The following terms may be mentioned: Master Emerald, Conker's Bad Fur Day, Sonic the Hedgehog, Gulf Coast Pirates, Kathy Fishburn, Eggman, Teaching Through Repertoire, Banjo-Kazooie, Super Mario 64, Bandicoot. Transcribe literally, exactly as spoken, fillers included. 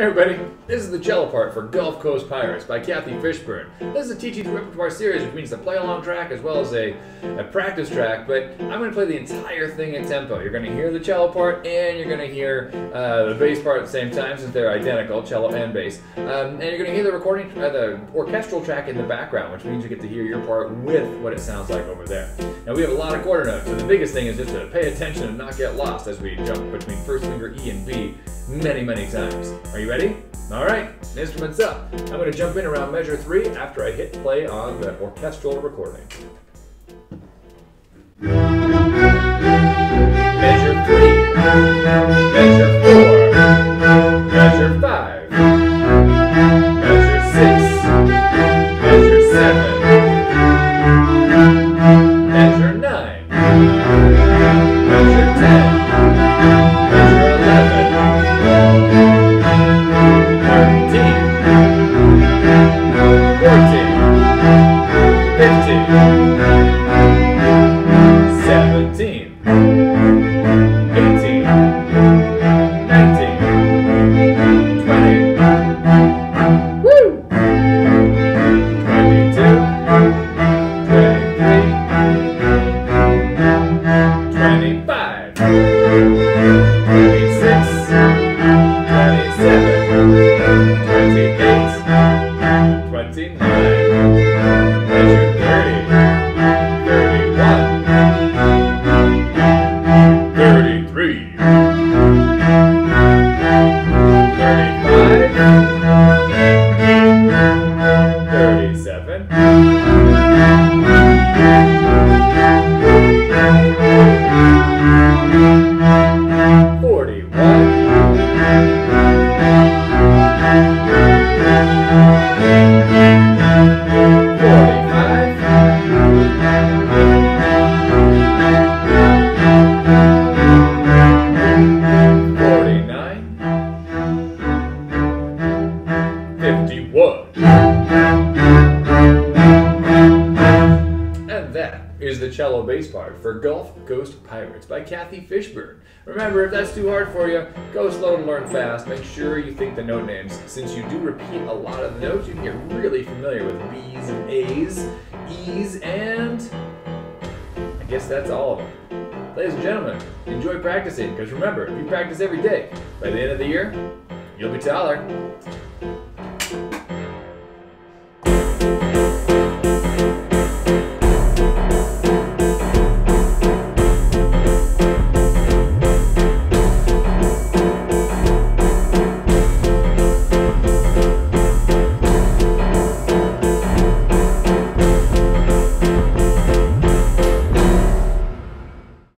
Hey everybody, this is the cello part for Gulf Coast Pirates by Kathy Fishburn. This is a Teaching Through Repertoire series, which means a play-along track as well as a, a practice track, but I'm going to play the entire thing in tempo. You're going to hear the cello part and you're going to hear uh, the bass part at the same time, since they're identical, cello and bass. Um, and you're going to hear the recording, uh, the orchestral track in the background, which means you get to hear your part with what it sounds like over there. Now we have a lot of quarter notes, so the biggest thing is just to pay attention and not get lost as we jump between first finger E and B many, many times. Are you ready? All right, instruments up. I'm going to jump in around measure three after I hit play on the orchestral recording. Measure three, measure four, measure five, measure six, measure seven, measure nine, measure ten, measure eleven, cello bass part for Gulf Coast Pirates by Kathy Fishburn. Remember, if that's too hard for you, go slow and learn fast. Make sure you think the note names. Since you do repeat a lot of the notes, you can get really familiar with B's and A's, E's, and I guess that's all of them. Ladies and gentlemen, enjoy practicing, because remember, if you practice every day, by the end of the year, you'll be taller.